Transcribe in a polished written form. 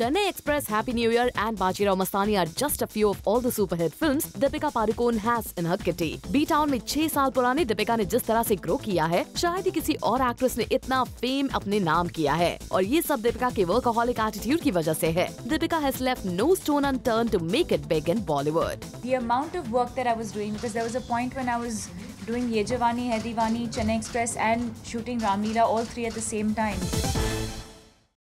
Chennai Express, Happy New Year and Bajirao Mastani are just a few of all the superhit films Deepika Padukone has in her kitty. B-Town में 6 साल पुरानी दीपिका ने जिस तरह से grow किया है, शायद ही किसी और एक्ट्रेस ने इतना फेम अपने नाम किया है और ये सब दीपिका के वर्कहोलिक एटीट्यूड की वजह से है। Deepika has left no stone unturned to make it big in Bollywood. The amount of work that I was doing, because there was a point when I was doing Yeh Jawaani Hai Deewani, Chennai Express and shooting Ramila all three at the same time.